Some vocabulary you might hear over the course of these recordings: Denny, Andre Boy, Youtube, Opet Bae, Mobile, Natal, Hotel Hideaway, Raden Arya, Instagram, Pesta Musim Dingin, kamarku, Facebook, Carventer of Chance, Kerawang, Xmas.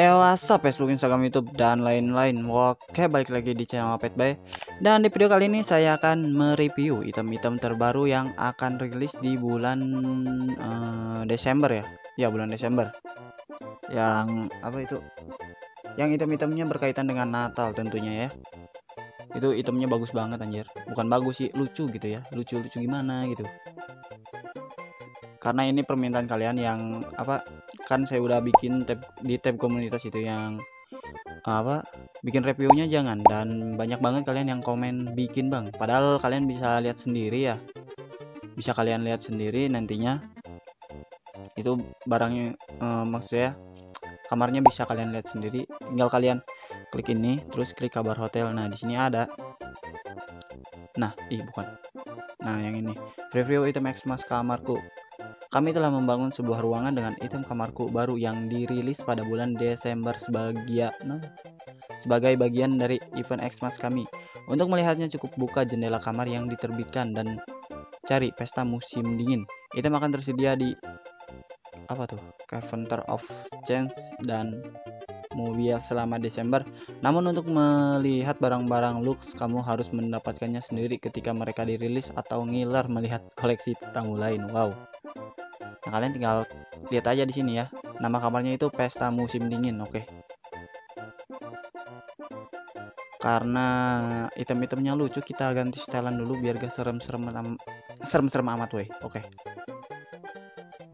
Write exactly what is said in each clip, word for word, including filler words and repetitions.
Ewa, sub, Facebook, Instagram, YouTube, dan lain-lain. Oke, balik lagi di channel Opet Bae. Dan di video kali ini saya akan mereview item-item terbaru yang akan rilis di bulan uh, Desember ya. Ya, bulan Desember. Yang apa itu? Yang item-itemnya berkaitan dengan Natal tentunya ya. Itu itemnya bagus banget anjir. Bukan bagus sih, lucu gitu ya. Lucu-lucu gimana gitu. Karena ini permintaan kalian yang apa, kan saya udah bikin tab, di tab komunitas itu yang apa, bikin reviewnya jangan, dan banyak banget kalian yang komen bikin bang, padahal kalian bisa lihat sendiri ya, bisa kalian lihat sendiri nantinya itu barangnya, eh, maksudnya kamarnya bisa kalian lihat sendiri, tinggal kalian klik ini terus klik kabar hotel. Nah di sini ada, nah ih bukan, nah yang ini review item Xmas kamarku. Kami telah membangun sebuah ruangan dengan item kamarku baru yang dirilis pada bulan Desember sebagai, nah, sebagai bagian dari event Xmas kami. Untuk melihatnya cukup buka jendela kamar yang diterbitkan dan cari pesta musim dingin. Item akan tersedia di apa tuh? Carventer of Chance dan Mobile selama Desember. Namun untuk melihat barang-barang lux kamu harus mendapatkannya sendiri ketika mereka dirilis atau ngiler melihat koleksi tamu lain. Wow. Nah, kalian tinggal lihat aja di sini ya. Nama kamarnya itu Pesta Musim Dingin, oke. Okay. Karena item-itemnya lucu, kita ganti setelan dulu biar gak serem-serem serem-serem amat, weh. Oke. Okay.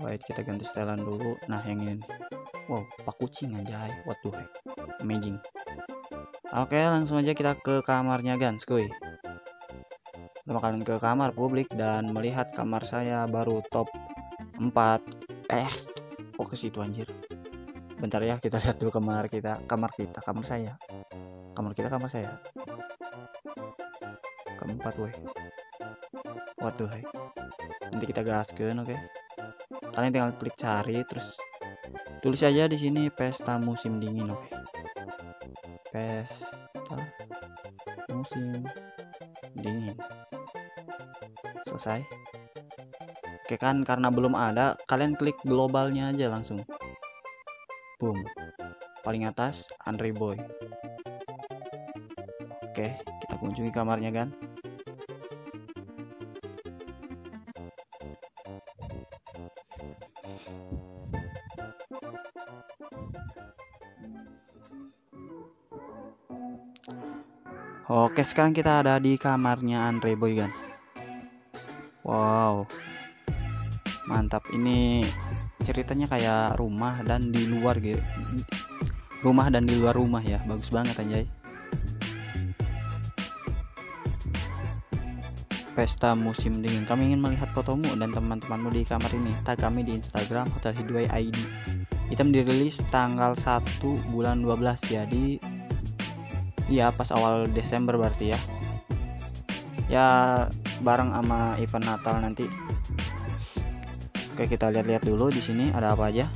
Baik, kita ganti setelan dulu. Nah, yang ini. Wow, pak kucing anjay. What the heck? Amazing. Oke, okay, langsung aja kita ke kamarnya, Gans, kuy. Kita bakalan ke kamar publik dan melihat kamar saya baru top empat, eh kok ke situ anjir, bentar ya kita lihat dulu kamar kita, kamar kita, kamar saya, kamar kita, kamar saya keempat weh, waduh, nanti kita gaskeun. Oke okay? Kalian tinggal klik cari terus tulis aja di sini pesta musim dingin. Oke okay? Pesta musim dingin, selesai. Oke kan, karena belum ada, kalian klik globalnya aja langsung. Boom. Paling atas, Andre Boy. Oke, kita kunjungi kamarnya kan. Oke, sekarang kita ada di kamarnya Andre Boy kan. Wow. Mantap, ini ceritanya kayak rumah dan di luar gitu. Rumah dan di luar rumah ya, bagus banget anjay. Pesta musim dingin. Kami ingin melihat fotomu dan teman-temanmu di kamar ini. Tag kami di Instagram Hotel Hideaway I D. Item dirilis tanggal satu bulan dua belas. Jadi iya pas awal Desember berarti ya. Ya bareng sama event Natal nanti. Oke, kita lihat-lihat dulu di sini ada apa aja.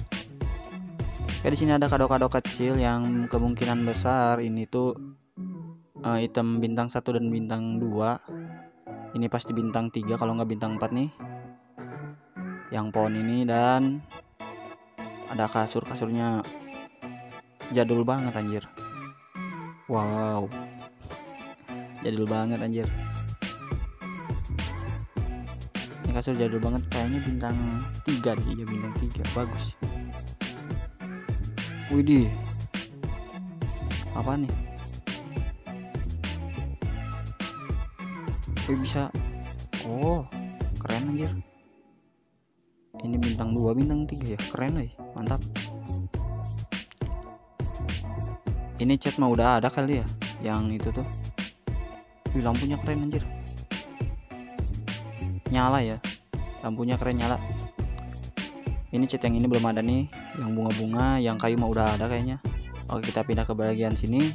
Oke, di sini ada kado-kado kecil yang kemungkinan besar ini tuh uh, item bintang satu dan bintang dua. Ini pasti bintang tiga kalau nggak bintang empat nih. Yang pohon ini dan ada kasur-kasurnya jadul banget anjir. Wow. Jadul banget anjir. Kasur jadul banget, kayaknya bintang tiga nih ya, bintang tiga bagus. Widih, apa nih? Wih bisa, oh keren anjir. Ini bintang dua, bintang tiga ya, keren nih, mantap. Ini chat mah udah ada kali ya, yang itu tuh. Wih lampunya keren anjir. Nyala ya, lampunya keren nyala. Ini cat yang ini belum ada nih, yang bunga-bunga, yang kayu mah udah ada kayaknya. Oke kita pindah ke bagian sini.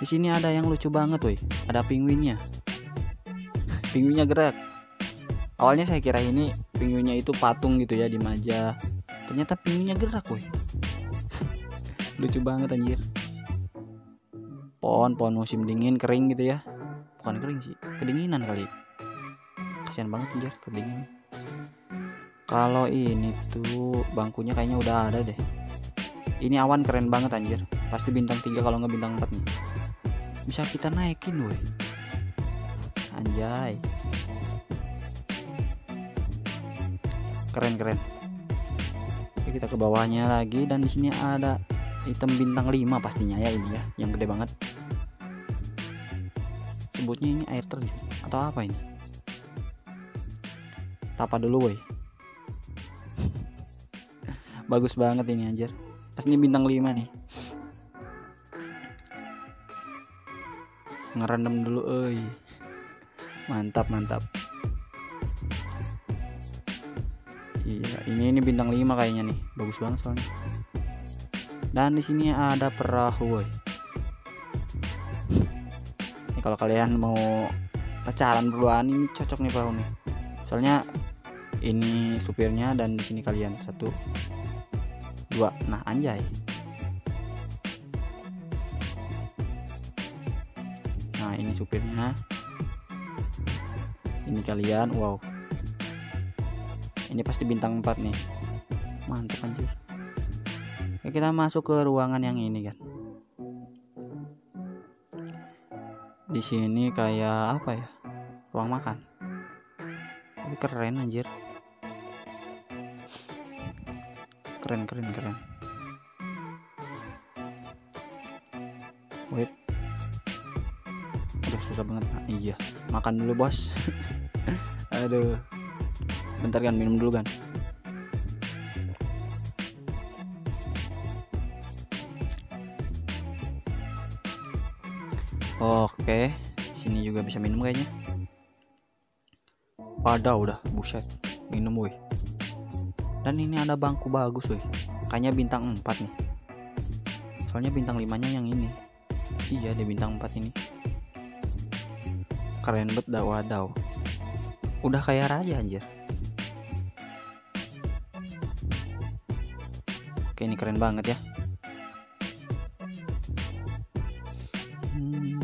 Di sini ada yang lucu banget, woi. Ada penguinnya. Penguinnya gerak. Awalnya saya kira ini penguinnya itu patung gitu ya di maja. Ternyata penguinnya gerak, woi. Lucu banget anjir. Pohon-pohon musim dingin kering gitu ya. Bukan kering sih, kedinginan kali. Kasian banget anjir kedinginan. Kalau ini tuh bangkunya kayaknya udah ada deh. Ini awan keren banget anjir. Pasti bintang tiga kalau nggak bintang empat nih. Bisa kita naikin woi. Anjay. Keren-keren. Oke, kita ke bawahnya lagi dan di sini ada item bintang lima pastinya ya ini ya, yang gede banget. Sebutnya ini air terjun atau apa ini? Tapa dulu woi. Bagus banget ini anjir. Pas ini bintang lima nih. Ngerendam dulu euy. Mantap, mantap. Iya, ini ini bintang lima kayaknya nih. Bagus banget soalnya. Dan di sini ada perahu woi. Ini kalau kalian mau pacaran berduaan ini cocok nih perahu nih. Soalnya ini supirnya dan di sini kalian satu dua, nah anjay. Nah ini supirnya, ini kalian, wow. Ini pasti bintang empat nih, mantap anjir. Oke, kita masuk ke ruangan yang ini kan. Di sini kayak apa ya? Ruang makan. Keren anjir, keren keren keren. Wait, udah susah banget. Nah, iya, makan dulu bos. Aduh, bentar kan, minum dulu kan. Oke, sini juga bisa minum kayaknya. Pada udah buset minum woi. Dan ini ada bangku bagus woi. Kayaknya bintang empat nih. Soalnya bintang lima-nya yang ini. Iya, ada bintang empat ini. Keren bet dah, wadaw. Udah kayak raja anjir. Oke, ini keren banget ya. Hmm.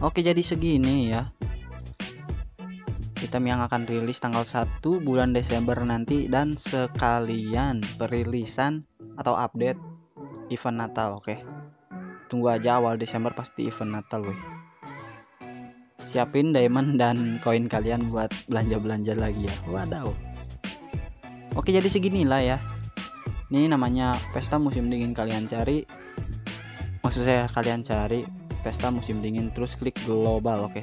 Oke, jadi segini ya item yang akan rilis tanggal satu bulan Desember nanti, dan sekalian perilisan atau update event Natal. Oke, tunggu aja awal Desember pasti event Natal weh. Siapin diamond dan koin kalian buat belanja-belanja lagi ya, wadaw. Oke, jadi seginilah ya. Ini namanya Pesta Musim Dingin, kalian cari, maksud saya kalian cari Pesta Musim Dingin terus klik global. Oke,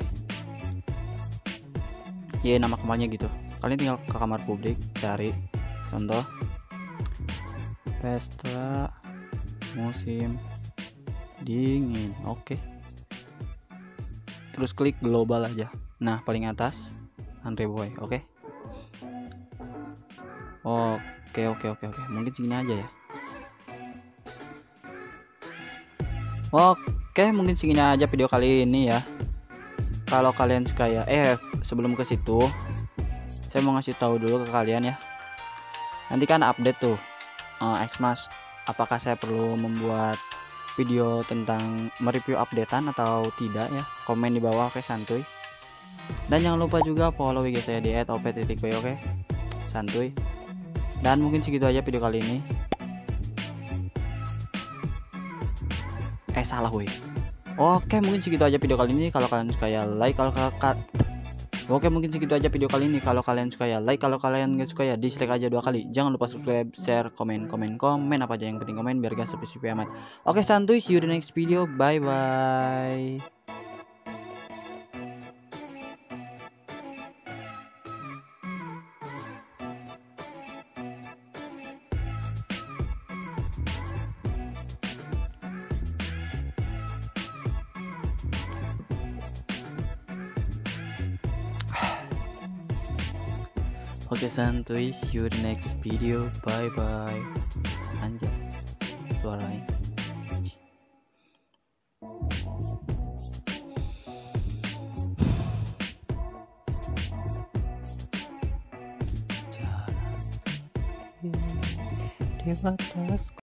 ya nama kamarnya gitu. Kalian tinggal ke kamar publik, cari contoh Pesta Musim Dingin. Oke. Terus klik global aja. Nah, paling atas Andre Boy. Oke. Oke, oke, oke, oke. Mungkin segini aja ya. Oke, mungkin segini aja video kali ini ya. Kalau kalian suka ya, eh sebelum ke situ saya mau ngasih tahu dulu ke kalian ya, nanti kan update tuh uh, Xmas, apakah saya perlu membuat video tentang mereview updatean atau tidak ya. Komen di bawah, oke, santuy. Dan jangan lupa juga follow I G saya di Opet Bae, oke, santuy. Dan mungkin segitu aja video kali ini. Eh salah woi. Oke, mungkin segitu aja video kali ini. Kalau kalian suka ya like, kalau kakak Oke, mungkin segitu aja video kali ini. Kalau kalian suka ya like, kalau kalian nggak suka ya dislike aja dua kali. Jangan lupa subscribe, share, komen, komen, komen apa aja yang penting komen biar gak sepi-sepi amat. Oke, santuy, see you di next video. Bye bye. Oke, santuy, see you the next video. Bye bye. Anjay, suaranya. Jalan di batas.